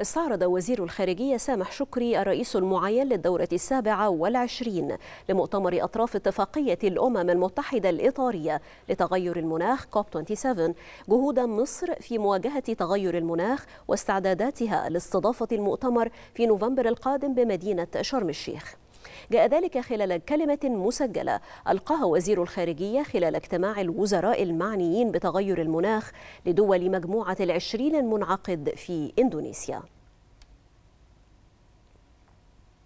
استعرض وزير الخارجية سامح شكري الرئيس المعين للدورة 27 لمؤتمر أطراف اتفاقية الأمم المتحدة الإطارية لتغير المناخ كوب 27 جهود مصر في مواجهة تغير المناخ واستعداداتها لاستضافة المؤتمر في نوفمبر القادم بمدينة شرم الشيخ. جاء ذلك خلال كلمة مسجلة ألقاها وزير الخارجية خلال اجتماع الوزراء المعنيين بتغير المناخ لدول مجموعة العشرين المنعقد في إندونيسيا.